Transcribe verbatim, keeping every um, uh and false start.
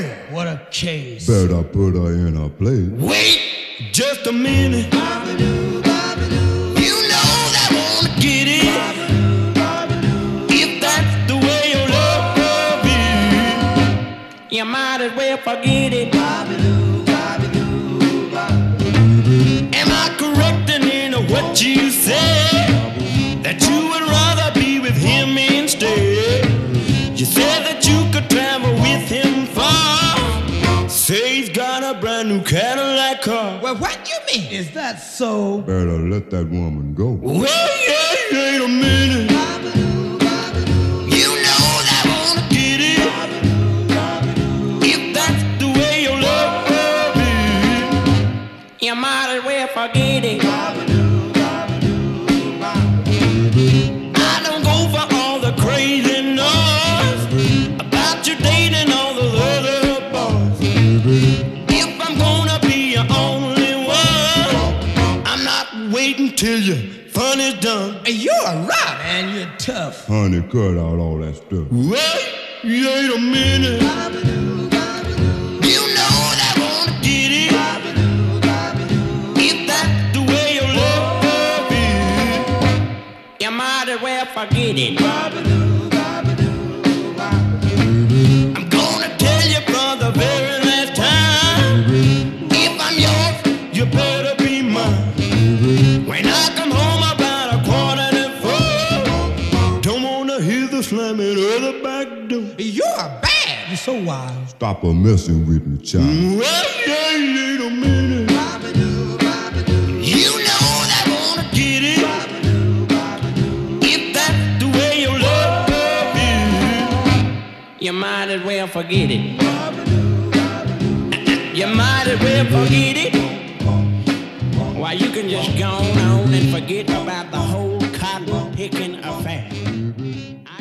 Hey, what a case. Better put her in a place. Wait just a minute. Bobby-doo, Bobby-doo. You know that wanna get it. Bobby-doo, Bobby-doo. If that's the way your love will be, you might as well forget it. Bobby-doo, Bobby-doo, Bobby-doo. Am I correct in what you said? That you would rather be with him instead. You said that you could travel with him far. Say he's got a brand new Cadillac car. Well, what do you mean? Is that so? Better let that woman go. Well, yeah, wait a minute. Bobby-doo, Bobby-doo. You know that wanna get it. Bobby-doo, Bobby-doo. If that's the way your love will be, you might as well forget it. Bobby-doo. Till your fun is done. And you're a rock and you're tough. Honey, cut out all that stuff. Well, you ain't a minute. Bobby-doo, Bobby-doo. You know that wanna get it. Bobby-doo, Bobby-doo. If that's the way your love will be, you might as well forget it. Bobby-doo, Bobby-doo, Bobby-doo. I'm gonna tell you for the very last time, if I'm yours, you better be mine. When I come home about a quarter to four, don't wanna hear the slamming of the back door. You're bad, you're so wild. Stop a messing with me, child. Well, yeah, little minute. Bobby-doo, Bobby-doo. You know that wanna get it. Bobby-doo, Bobby-doo. If that's the way your love will be, you might as well forget it. Bobby-doo, Bobby-doo. You might as well forget it. Why, you can just go on and forget about the whole cotton picking affair.